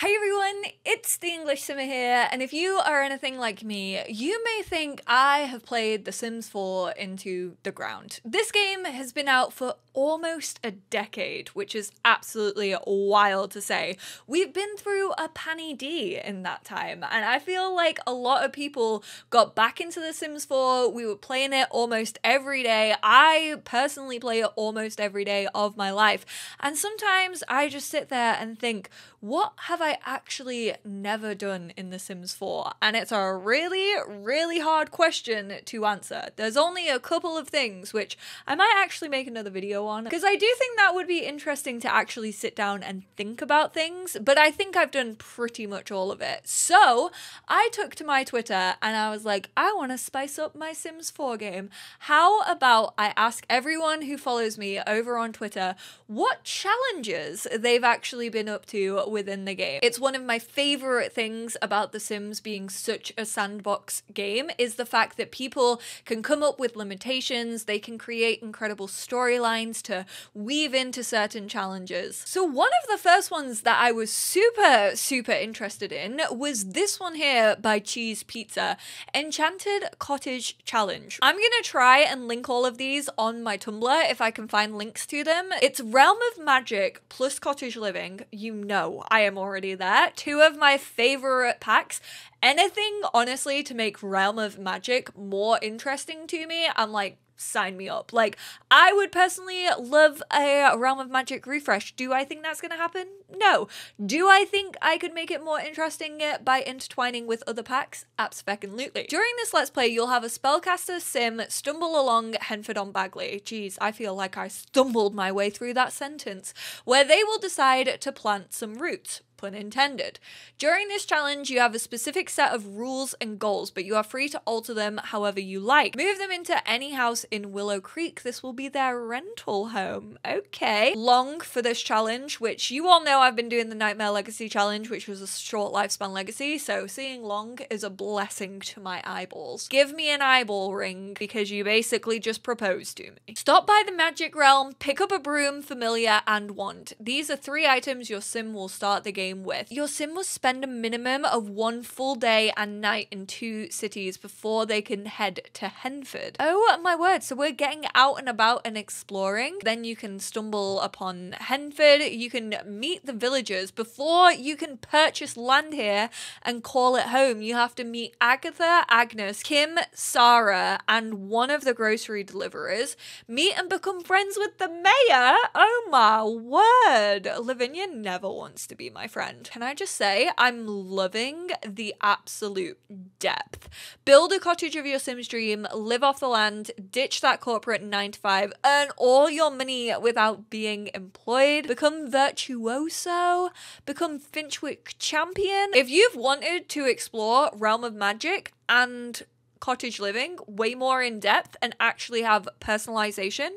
Hi everyone, it's the English Simmer here, and if you are anything like me, you may think I have played The Sims 4 into the ground. This game has been out for almost a decade, which is absolutely wild to say. We've been through a panny D in that time, and I feel like a lot of people got back into The Sims 4. We were playing it almost every day. I personally play it almost every day of my life, and sometimes I just sit there and think, what have I actually never done in The Sims 4? And it's a really hard question to answer. There's only a couple of things which I might actually make another video on, because I do think that would be interesting to actually sit down and think about things, but I think I've done pretty much all of it. So I took to my Twitter and I was like, I want to spice up my Sims 4 game. How about I ask everyone who follows me over on Twitter what challenges they've actually been up to within the game. It's one of my favorite things about The Sims being such a sandbox game is the fact that people can come up with limitations, they can create incredible storylines to weave into certain challenges. So one of the first ones that I was super interested in was this one here by Cheese Pizza, Enchanted Cottage Challenge. I'm gonna try and link all of these on my Tumblr if I can find links to them. It's Realm of Magic plus Cottage Living. You know I am already there. Two of my favorite packs. Anything, honestly, to make Realm of Magic more interesting to me, I'm like, sign me up. Like, I would personally love a Realm of Magic refresh. Do I think that's gonna happen? No. Do I think I could make it more interesting by intertwining with other packs? Abs-feckin'-lutely. During this Let's Play, you'll have a spellcaster sim stumble along Henford-on-Bagley. Jeez, I feel like I stumbled my way through that sentence. Where they will decide to plant some roots. Pun intended. During this challenge, you have a specific set of rules and goals, but you are free to alter them however you like. Move them into any house in Willow Creek. This will be their rental home. Okay. Long for this challenge, which you all know I've been doing the Nightmare Legacy challenge, which was a short lifespan legacy, so seeing long is a blessing to my eyeballs. Give me an eyeball ring, because you basically just proposed to me. Stop by the Magic Realm, pick up a broom, familiar, and wand. These are three items your sim will start the game with. Your sim will spend a minimum of one full day and night in two cities before they can head to Henford. Oh my word, so we're getting out and about and exploring. Then you can stumble upon Henford, you can meet the villagers. Before you can purchase land here and call it home, you have to meet Agatha, Agnes, Kim, Sarah, and one of the grocery deliverers. Meet and become friends with the mayor? Oh my word! Lavinia never wants to be my friend. Can I just say, I'm loving the absolute depth. Build a cottage of your Sims dream, live off the land, ditch that corporate 9-to-5, earn all your money without being employed, become virtuoso, become Finchwick champion. If you've wanted to explore Realm of Magic and Cottage Living way more in depth and actually have personalization,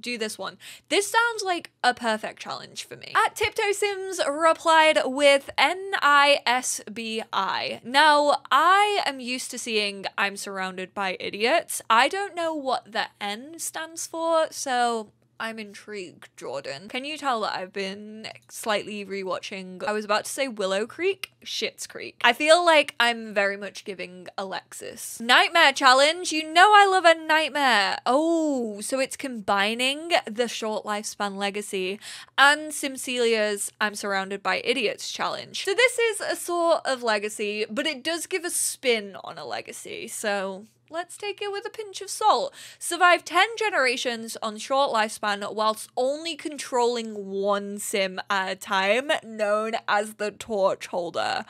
do this one. This sounds like a perfect challenge for me. At Tiptoe Sims replied with NISBI. Now, I am used to seeing I'm surrounded by idiots. I don't know what the N stands for, so I'm intrigued, Jordan. Can you tell that I've been slightly rewatching? I was about to say Willow Creek, Schitt's Creek. I feel like I'm very much giving Alexis. Nightmare challenge. You know I love a nightmare. Oh, so it's combining the short lifespan legacy and Simcelia's I'm surrounded by idiots challenge. So this is a sort of legacy, but it does give a spin on a legacy. So let's take it with a pinch of salt. Survive 10 generations on short lifespan whilst only controlling one sim at a time, known as the torch holder.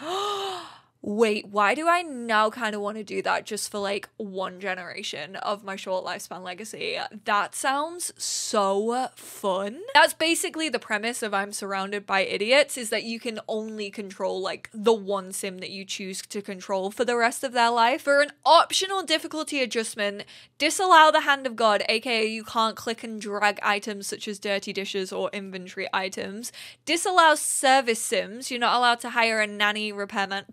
Wait, why do I now kind of want to do that just for like one generation of my short lifespan legacy? That sounds so fun. That's basically the premise of I'm surrounded by idiots, is that you can only control like the one sim that you choose to control for the rest of their life. For an optional difficulty adjustment, disallow the hand of God, aka you can't click and drag items such as dirty dishes or inventory items. Disallow service sims. You're not allowed to hire a nanny, repairman.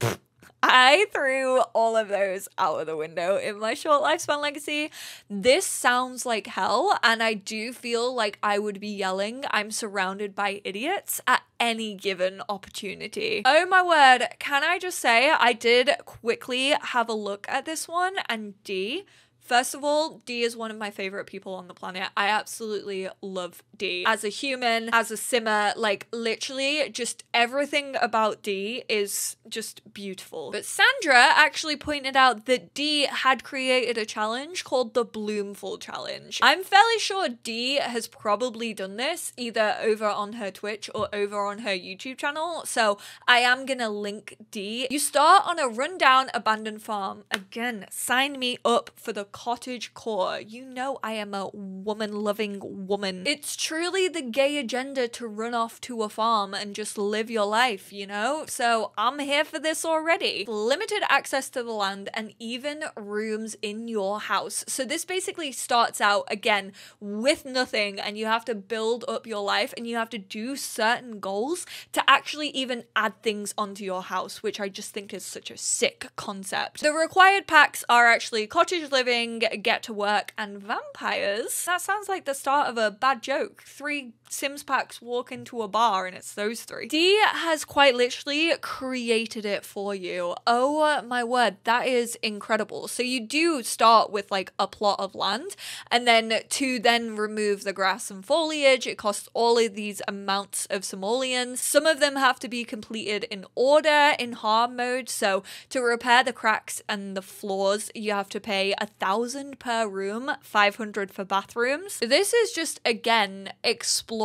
I threw all of those out of the window in my short lifespan legacy. This sounds like hell, and I do feel like I would be yelling, I'm surrounded by idiots at any given opportunity. Oh my word, can I just say I did quickly have a look at this one, and Dee. First of all, Dee is one of my favorite people on the planet. I absolutely love Dee. As a human, as a simmer, like literally just everything about Dee is just beautiful. But Sandra actually pointed out that Dee had created a challenge called the Bloomful Challenge. I'm fairly sure Dee has probably done this either over on her Twitch or over on her YouTube channel. So I am gonna link Dee. You start on a rundown abandoned farm. Again, sign me up for the cottage core. You know I am a woman-loving woman. It's truly the gay agenda to run off to a farm and just live your life, you know? So I'm here for this already. Limited access to the land and even rooms in your house. So this basically starts out, again, with nothing, and you have to build up your life and you have to do certain goals to actually even add things onto your house, which I just think is such a sick concept. The required packs are actually Cottage Living, Get to Work, and Vampires. That sounds like the start of a bad joke. 3 Sims packs walk into a bar and it's those 3. Dee has quite literally created it for you. Oh my word, that is incredible. So you do start with like a plot of land, and then to then remove the grass and foliage, it costs all of these amounts of simoleons. Some of them have to be completed in order in hard mode. So to repair the cracks and the floors, you have to pay 1,000 per room, 500 for bathrooms. This is just, again, exploring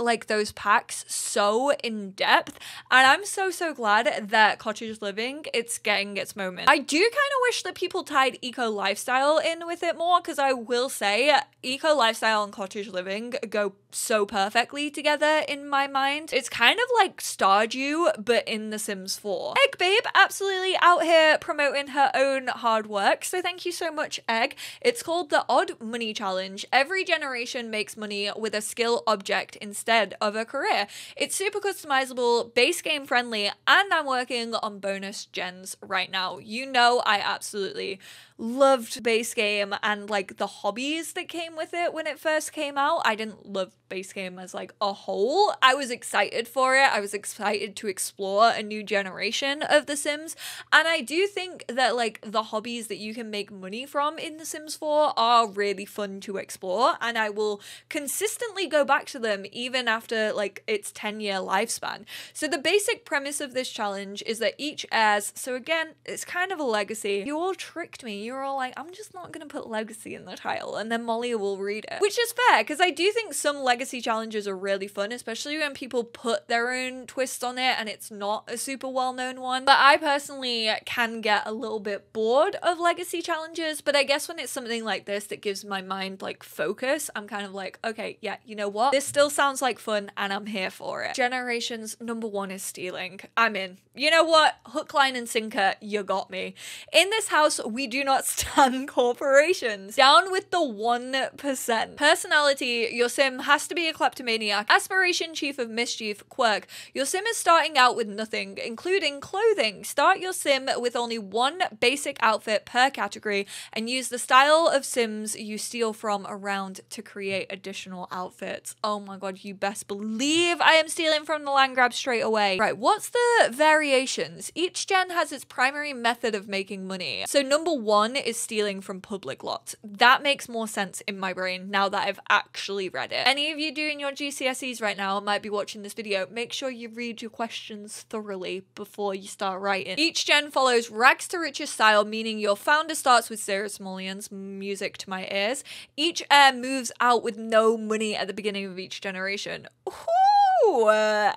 like those packs so in depth, and I'm so glad that Cottage Living, it's getting its moment. I do kind of wish that people tied Eco Lifestyle in with it more, because I will say Eco Lifestyle and Cottage Living go so perfectly together in my mind. It's kind of like Stardew, but in The Sims 4. Egg Babe absolutely out here promoting her own hard work, so thank you so much, Egg. It's called the Odd Money Challenge. Every generation makes money with a skill object instead of a career. It's super customizable, base game friendly, and I'm working on bonus gens right now. You know I absolutely loved base game and like the hobbies that came with it when it first came out. I didn't love base game as like a whole. I was excited for it. I was excited to explore a new generation of The Sims, and I do think that like the hobbies that you can make money from in The Sims 4 are really fun to explore, and I will consistently go back to them even after like its 10-year lifespan. So the basic premise of this challenge is that each heirs, so again, it's kind of a legacy. You all tricked me. You're all like, I'm just not gonna put legacy in the title, and then Molly will read it, which is fair, because I do think some legacy challenges are really fun, especially when people put their own twist on it and it's not a super well-known one. But I personally can get a little bit bored of legacy challenges, but I guess when it's something like this that gives my mind like focus, I'm kind of like, okay, yeah, you know what, this still sounds like fun and I'm here for it. Generations #1 is stealing. I'm in. You know what, hook, line and sinker, you got me. In this house we do not stand corporations. Down with the 1%. Personality, your sim has to be a kleptomaniac. Aspiration, chief of mischief. Quirk, your sim is starting out with nothing, including clothing. Start your sim with only 1 basic outfit per category and use the style of sims you steal from around to create additional outfits. Oh my god, you best believe I am stealing from the land grab straight away. Right, what's the variations? Each gen has its primary method of making money. So #1 is stealing from public lots. That makes more sense in my brain now that I've actually read it. Any of you doing your GCSEs right now might be watching this video. Make sure you read your questions thoroughly before you start writing. Each gen follows rags to riches style, meaning your founder starts with 0 simoleons, music to my ears. Each heir moves out with no money at the beginning of each generation. Ooh.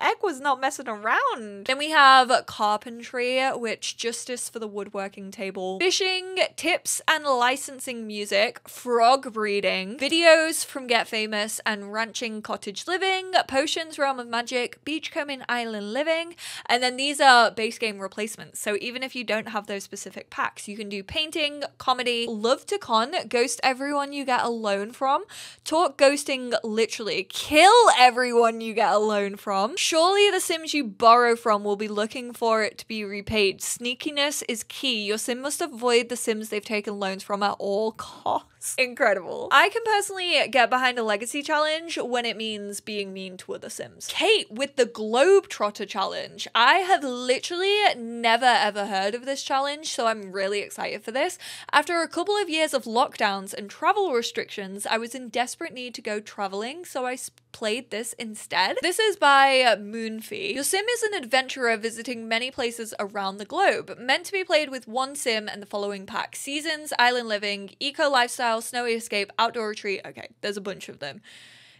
Egg was not messing around. Then we have carpentry, which justice for the woodworking table, fishing, tips and licensing music, frog breeding, videos from Get Famous, and ranching Cottage Living, potions Realm of Magic, beachcombing Island Living, and then these are base game replacements. So even if you don't have those specific packs, you can do painting, comedy, love to con, ghost everyone you get a loan from, talk ghosting, literally kill everyone you get a loan loan from. Surely the Sims you borrow from will be looking for it to be repaid. Sneakiness is key. Your Sim must avoid the Sims they've taken loans from at all costs. Incredible. I can personally get behind a legacy challenge when it means being mean to other Sims. Kate with the Globetrotter challenge. I have literally never ever heard of this challenge, so I'm really excited for this. After a couple of years of lockdowns and travel restrictions, I was in desperate need to go traveling, so I played this instead. This is by Moonfee. Your Sim is an adventurer visiting many places around the globe. Meant to be played with one Sim and the following pack: Seasons, Island Living, Eco Lifestyle, Snowy Escape, Outdoor Retreat. Okay, there's a bunch of them.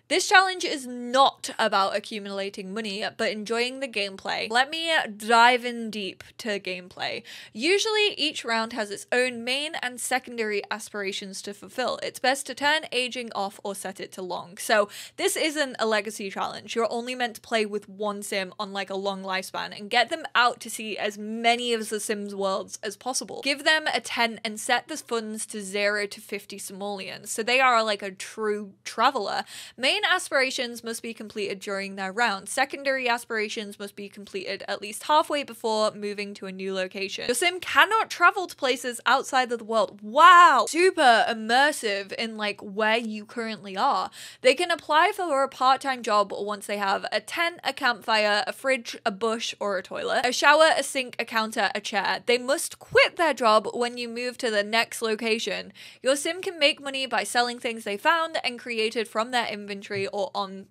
This challenge is not about accumulating money, but enjoying the gameplay. Let me dive in deep to gameplay. Usually each round has its own main and secondary aspirations to fulfill. It's best to turn aging off or set it to long. So this isn't a legacy challenge. You're only meant to play with one Sim on like a long lifespan and get them out to see as many of the Sims worlds as possible. Give them a tent and set the funds to 0 to 50 simoleons. So they are like a true traveler. Main aspirations must be completed during their round. Secondary aspirations must be completed at least halfway before moving to a new location. Your Sim cannot travel to places outside of the world. Wow! Super immersive in like where you currently are. They can apply for a part-time job once they have a tent, a campfire, a fridge, a bush or a toilet, a shower, a sink, a counter, a chair. They must quit their job when you move to the next location. Your Sim can make money by selling things they found and created from their inventory or on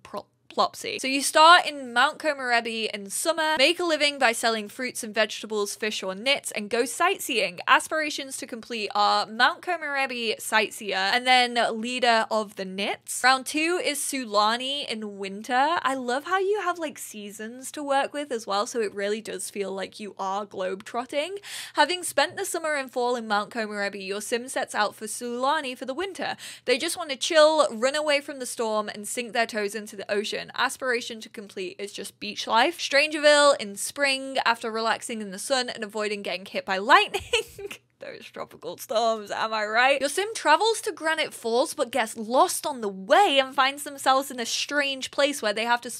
Plopsy. So you start in Mount Komarebi in summer, make a living by selling fruits and vegetables, fish or nets, and go sightseeing. Aspirations to complete are Mount Komarebi sightseer and then leader of the nets. Round 2 is Sulani in winter. I love how you have like seasons to work with as well, so it really does feel like you are globetrotting. Having spent the summer and fall in Mount Komarebi, your Sim sets out for Sulani for the winter. They just want to chill, run away from the storm, and sink their toes into the ocean. Aspiration to complete is just beach life. Strangerville in spring, after relaxing in the sun and avoiding getting hit by lightning. Those tropical storms, am I right? Your Sim travels to Granite Falls but gets lost on the way and finds themselves in a strange place where they have to...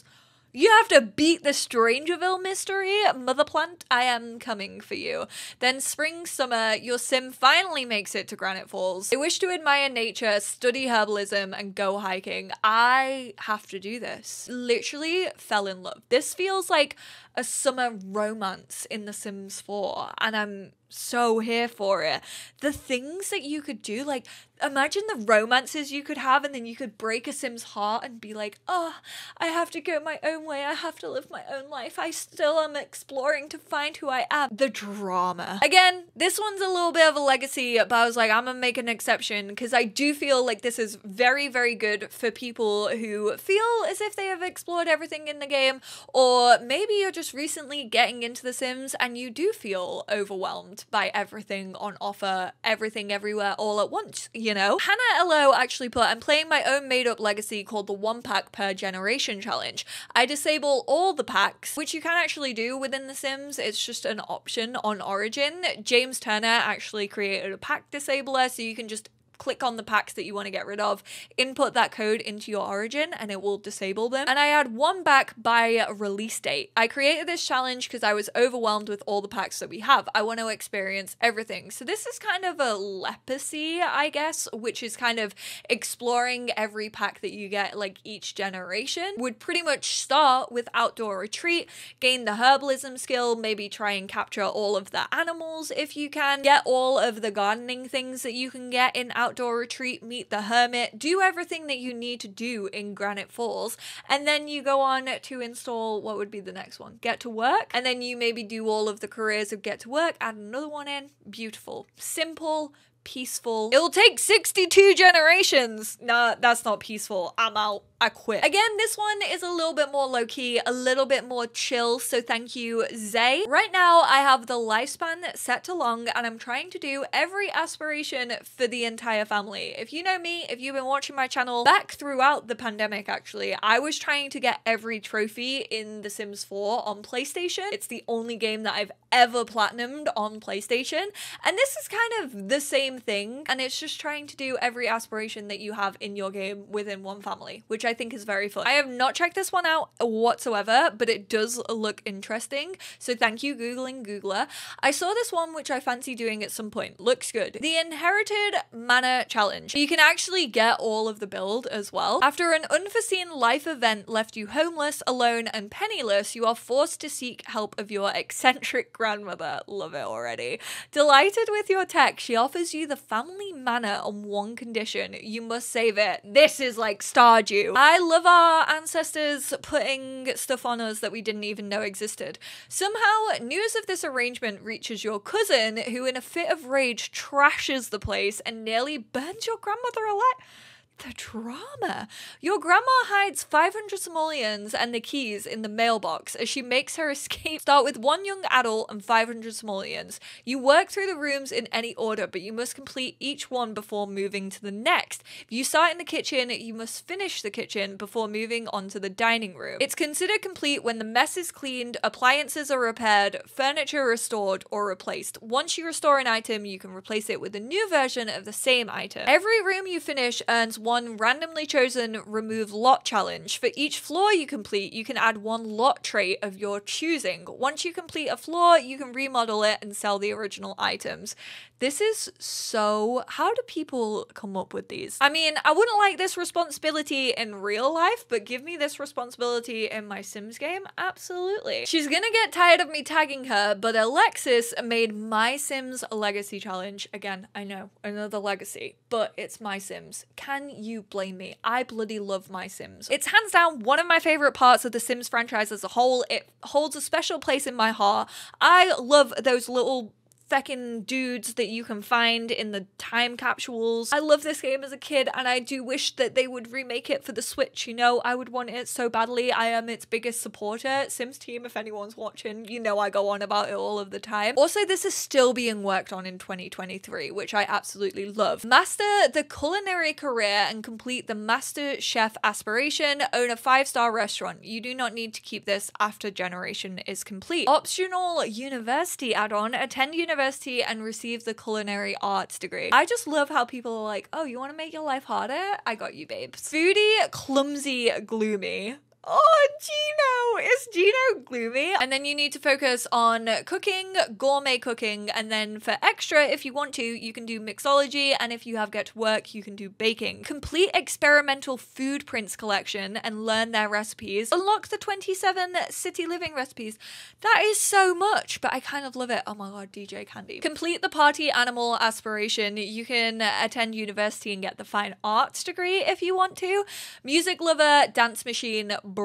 You have to beat the Strangerville mystery, mother plant, I am coming for you. Then spring, summer, your Sim finally makes it to Granite Falls. They wish to admire nature, study herbalism, and go hiking. I have to do this. Literally fell in love. This feels like a summer romance in The Sims 4, and I'm so here for it. The things that you could do, like imagine the romances you could have, and then you could break a Sim's heart and be like, oh, I have to go my own way, I have to live my own life, I still am exploring to find who I am. The drama. Again, this one's a little bit of a legacy, but I was like, I'm gonna make an exception because I do feel like this is very, very good for people who feel as if they have explored everything in the game, or maybe you're just recently getting into The Sims and you do feel overwhelmed by everything on offer, everything everywhere all at once, you know? Hannah Lo actually put, I'm playing my own made-up legacy called the one pack per generation challenge. I disable all the packs, which you can actually do within The Sims. It's just an option on Origin. James Turner actually created a pack disabler, so you can just click on the packs that you want to get rid of, input that code into your Origin, and it will disable them. And I had one back by release date. I created this challenge because I was overwhelmed with all the packs that we have. I want to experience everything. So this is kind of a legacy, I guess, which is kind of exploring every pack that you get, like each generation. Would pretty much start with Outdoor Retreat, gain the herbalism skill, maybe try and capture all of the animals if you can, get all of the gardening things that you can get in Outdoor Retreat, meet the hermit, do everything that you need to do in Granite Falls, and then you go on to install, what would be the next one? Get to Work, and then you maybe do all of the careers of Get to Work, add another one in. Beautiful. Simple, peaceful. It'll take 62 generations. Nah, that's not peaceful. I'm out. I quit. Again, this one is a little bit more low-key, a little bit more chill, so thank you, Zay. Right now, I have the lifespan set to long, and I'm trying to do every aspiration for the entire family. If you know me, if you've been watching my channel back throughout the pandemic, actually, I was trying to get every trophy in The Sims 4 on PlayStation. It's the only game that I've ever platinumed on PlayStation, and this is kind of the same same thing, and it's just trying to do every aspiration that you have in your game within one family, which I think is very fun. I have not checked this one out whatsoever, but it does look interesting, so thank you Googler. I saw this one which I fancy doing at some point. Looks good. The Inherited Manor Challenge. You can actually get all of the build as well. After an unforeseen life event left you homeless, alone and penniless, you are forced to seek help of your eccentric grandmother. Love it already. Delighted with your tech, she offers you the family manor on one condition: you must save it. This is like Stardew. I love our ancestors putting stuff on us that we didn't even know existed. Somehow, news of this arrangement reaches your cousin, who in a fit of rage trashes the place and nearly burns your grandmother alive. The drama. Your grandma hides 500 simoleons and the keys in the mailbox as she makes her escape. Start with one young adult and 500 simoleons. You work through the rooms in any order, but you must complete each one before moving to the next. If you start in the kitchen, you must finish the kitchen before moving on to the dining room. It's considered complete when the mess is cleaned, appliances are repaired, furniture restored or replaced. Once you restore an item, you can replace it with a new version of the same item. Every room you finish earns one randomly chosen remove lot challenge. For each floor you complete, you can add one lot trait of your choosing. Once you complete a floor, you can remodel it and sell the original items. This is so... how do people come up with these? I mean, I wouldn't like this responsibility in real life, but give me this responsibility in my Sims game? Absolutely. She's gonna get tired of me tagging her, but Alexis made My Sims Legacy Challenge. Again, I know, another legacy, but it's My Sims. Can you blame me? I bloody love My Sims. It's hands down one of my favorite parts of the Sims franchise as a whole. It holds a special place in my heart. I love those little feckin' dudes that you can find in the time capsules. I love this game as a kid, and I do wish that they would remake it for the Switch, you know? I would want it so badly. I am its biggest supporter. Sims team, if anyone's watching, you know I go on about it all of the time. Also, this is still being worked on in 2023, which I absolutely love. Master the culinary career and complete the master chef aspiration. Own a 5-star restaurant. You do not need to keep this after generation is complete. Optional university add-on. Attend university and receive the culinary arts degree. I just love how people are like, oh, you want to make your life harder? I got you, babes. Foodie, clumsy, gloomy. Oh, Gino! Is Gino gloomy? And then you need to focus on cooking, gourmet cooking, and then for extra, if you want to, you can do mixology, and if you have Get to Work, you can do baking. Complete experimental food prints collection and learn their recipes. Unlock the 27 city living recipes. That is so much, but I kind of love it. Oh my god, DJ Candy. Complete the party animal aspiration. You can attend university and get the fine arts degree if you want to. Music lover, dance machine, bro.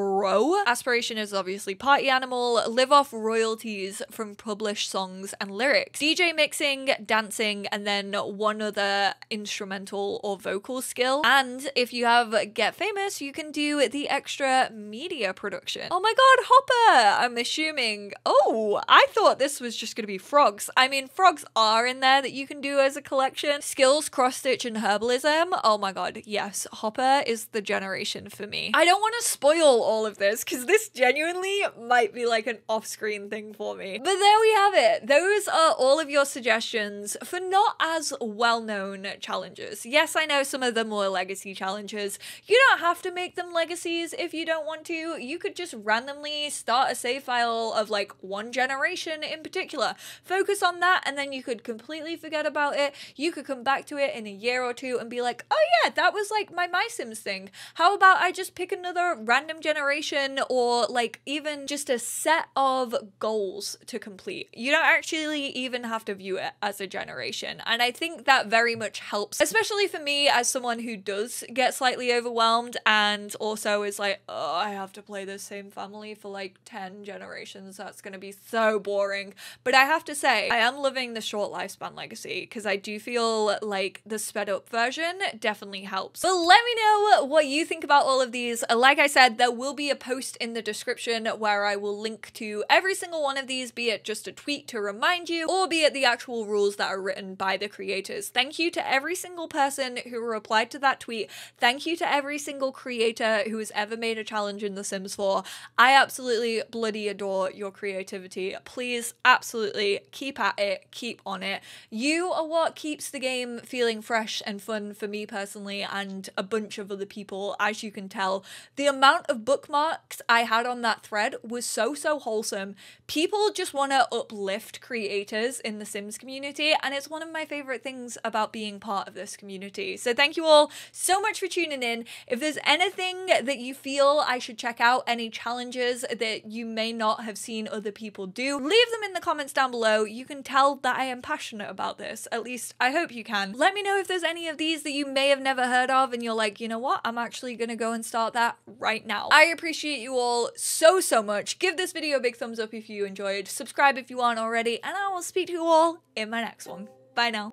Aspiration is obviously party animal. Live off royalties from published songs and lyrics. DJ mixing, dancing, and then one other instrumental or vocal skill. And if you have Get Famous, you can do the extra media production. Oh my god, Hopper! I'm assuming... oh, I thought this was just gonna be frogs. I mean, frogs are in there that you can do as a collection. Skills, cross-stitch, and herbalism. Oh my god, yes. Hopper is the generation for me. I don't want to spoil all of this, because this genuinely might be like an off-screen thing for me. But there we have it. Those are all of your suggestions for not as well-known challenges. Yes, I know some of them were legacy challenges. You don't have to make them legacies if you don't want to. You could just randomly start a save file of like one generation in particular. Focus on that, and then you could completely forget about it. You could come back to it in a year or two and be like, oh yeah, that was like my Sims thing. How about I just pick another random generation, or like even just a set of goals to complete. You don't actually even have to view it as a generation, and I think that very much helps, especially for me as someone who does get slightly overwhelmed and also is like, oh, I have to play the same family for like 10 generations, that's gonna be so boring. But I have to say, I am loving the short lifespan legacy, because I do feel like the sped up version definitely helps. But let me know what you think about all of these. Like I said, there will be a post in the description where I will link to every single one of these, be it just a tweet to remind you, or be it the actual rules that are written by the creators. Thank you to every single person who replied to that tweet. Thank you to every single creator who has ever made a challenge in The Sims 4. I absolutely bloody adore your creativity. Please absolutely keep at it, keep on it. You are what keeps the game feeling fresh and fun for me personally and a bunch of other people, as you can tell. The amount of bookmarks I had on that thread was so wholesome. People just want to uplift creators in the Sims community, and it's one of my favorite things about being part of this community. So thank you all so much for tuning in. If there's anything that you feel I should check out, any challenges that you may not have seen other people do, leave them in the comments down below. You can tell that I am passionate about this. At least I hope you can. Let me know if there's any of these that you may have never heard of and you're like, you know what, I'm actually gonna go and start that right now. I appreciate you all so much. Give this video a big thumbs up if you enjoyed, subscribe if you aren't already, and I will speak to you all in my next one. Bye now.